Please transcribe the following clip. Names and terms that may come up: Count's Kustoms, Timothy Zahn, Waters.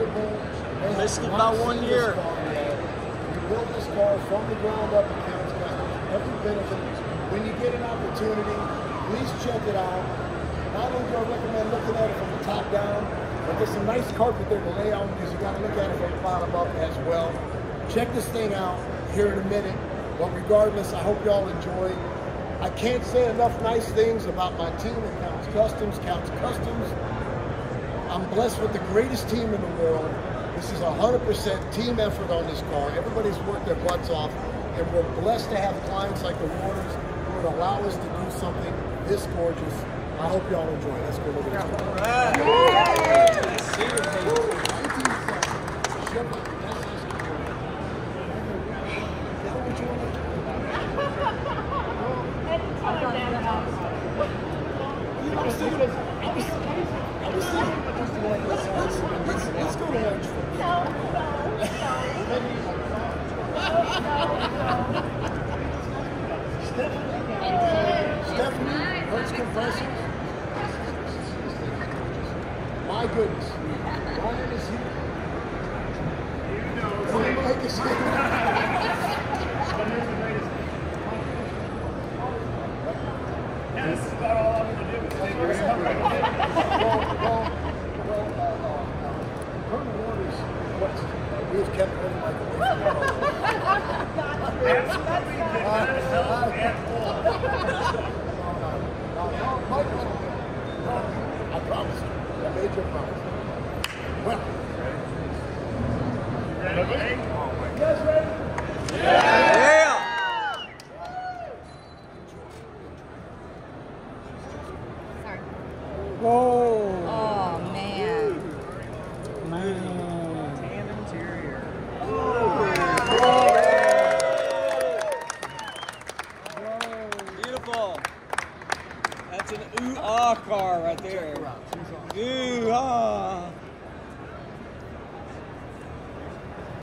They skipped about 1 year. We built this car from the ground up at Count's Kustoms. Every benefit. When you get an opportunity, please check it out. Not only do I recommend looking at it from the top down, but there's some nice carpet there to lay out because you got to look at it from the bottom up as well. Check this thing out here in a minute. But regardless, I hope y'all enjoy. I can't say enough nice things about my team at Count's Kustoms. Count's Kustoms, I'm blessed with the greatest team in the world. This is 100% team effort on this car. Everybody's worked their butts off, and we're blessed to have clients like the Waters who would allow us to do something this gorgeous. I hope y'all enjoy. Let's go look at this car. Let's go to lunch first. Stephanie, Hertz Compressors. My goodness. Ryan is here. Mike is here. This is about all I'm going to do is take your hand. We've kept it in like a week. I promise you. I made your promise. Well. You ready? You guys ready? Yeah! Sorry. Whoa. Oh, man. Man. That's an ooh-ah car right there. Ooh-ah.